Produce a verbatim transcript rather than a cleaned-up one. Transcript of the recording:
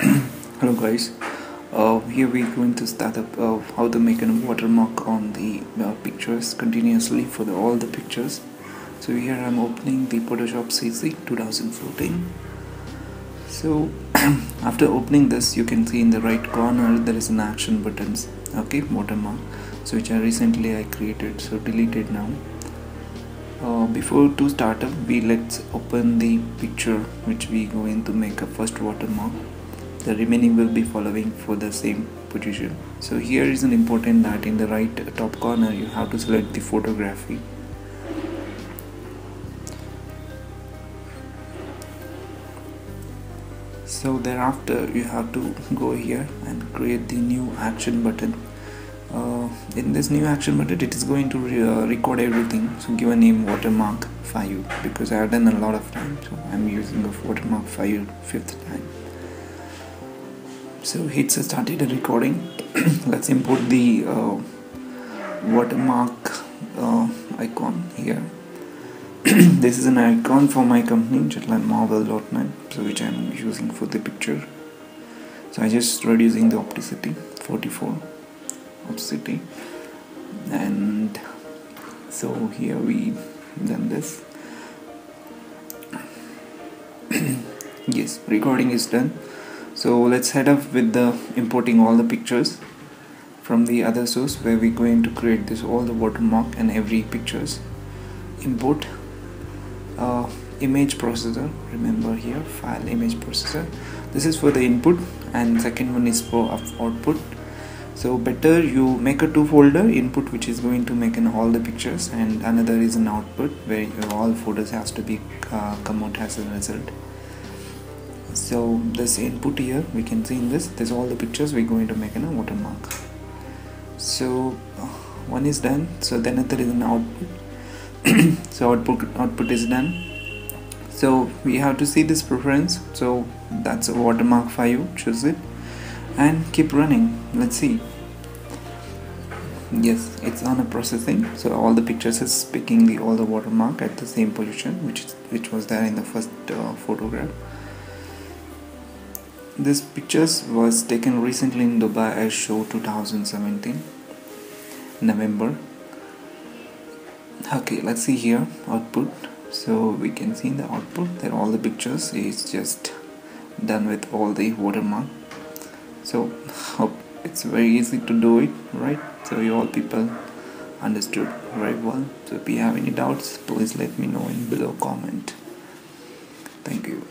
Hello guys, uh, here we're going to start up uh, how to make a watermark on the uh, pictures continuously for the, all the pictures. So here I'm opening the Photoshop C C twenty fourteen. So after opening this, you can see in the right corner there is an action buttons, okay, watermark, so which I recently I created, so delete it now. Uh, before to start up, we let's open the picture which we going to make a first watermark. The remaining will be following for the same position. So here is an important that in the right top corner you have to select the photography. So thereafter you have to go here and create the new action button. Uh, in this new action button, it is going to re uh, record everything. So give a name watermark five, because I have done a lot of time, so I'm using a watermark five fifth time. So hit started the recording. Let's import the uh, watermark uh, icon here. This is an icon for my company Jetline Marvel dot net, so which I'm using for the picture. So I just reducing the opacity forty-four. City and so here we done this. Yes, recording is done, so let's head up with the importing all the pictures from the other source where we're going to create this all the watermark and every pictures. Import uh, image processor, remember here file image processor, this is for the input and second one is for output. So better you make a two folder, input which is going to make an all the pictures and another is an output where your all folders has to be uh, come out as a result. So this input here we can see in this, this all the pictures we're going to make in a watermark. So one is done, so then another is an output. So output output is done. So we have to see this preference, so that's a watermark five, choose it and keep running. Let's see. Yes, it's on a processing, so all the pictures is picking the all the watermark at the same position which is, which was there in the first uh, photograph. This pictures was taken recently in Dubai Air Show twenty seventeen November. Okay, let's see here output. So we can see in the output that all the pictures is just done with all the watermark. So hope it's very easy to do it, right? So you all people understood very well. So if you have any doubts, please let me know in below comment. Thank you.